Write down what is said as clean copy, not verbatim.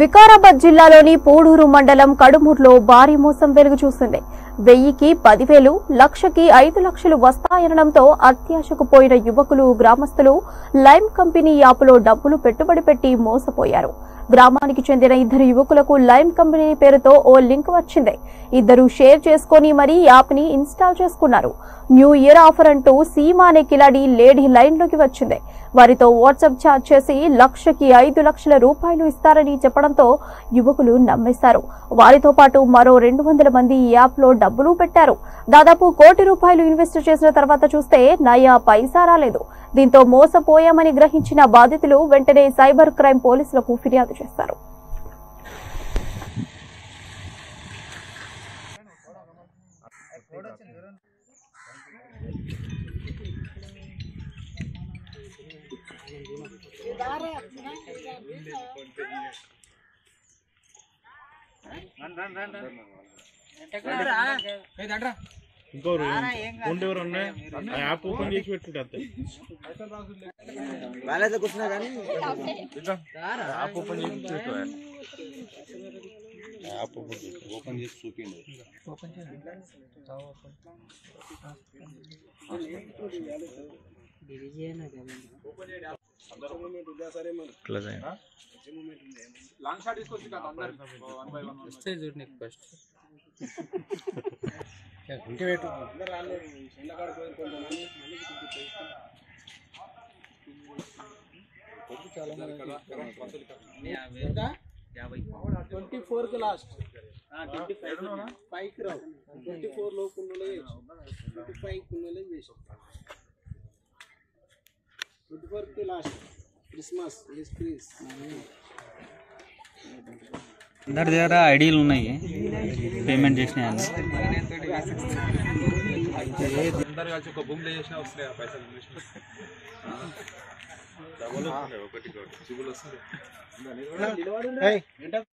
వికారాబాద్ జిల్లాలోని పోడూరు మండలం కడుమూర్లో భారీ మోసం వెలుగు చూసింది. 1000కి 10000, లక్షకి 5 లక్షలు వస్తాయనడంతో అత్యాశకు పోయిన యువకులు గ్రామస్తులు లైమ్ కంపెనీ యాప్లో డబ్బులు పెట్టుబడి పెట్టి మోసపోయారు. గ్రామానికి చెందిన ఇద్దరు యువకులకు లైమ్ కంపెనీ పేరుతో ఓ లింక్ వచ్చింది. ఇద్దరు షేర్ చేసుకుని మరీ యాప్ని ఇన్స్టాల్ చేసుకున్నారు. న్యూ ఇయర్ ఆఫర్ అంటూ సీమా అనే కిలాడి లేడీ లైన్లోకి వచ్చింది. వారితో వాట్సాప్ చాట్ చేసి లక్షకి 5 లక్షల రూపాయలు ఇస్తారని చెప్పడంతో యువకులు నమ్మేశారు. వారితో పాటు మరో 200 మంది ఈ యాప్లో డబ్బులు పెట్టారు. దాదాపు 1 కోటి రూపాయలు ఇన్వెస్ట్ చేసిన తర్వాత చూస్తే నయా పైసా రాలేదు. దీంతో మోసపోయామని గ్రహించిన బాధితులు వెంటనే సైబర్ క్రైమ్ పోలీసులకు ఫిర్యాదు చేశారు. అందరి దగ్గర ఐడీలు ఉన్నాయి, పేమెంట్ చేసినాయి అన్నీ. అందరు కలిసి ఒక భూమిలో చేసినా వస్తున్నాయి ఆ పైసలు. ఒకటి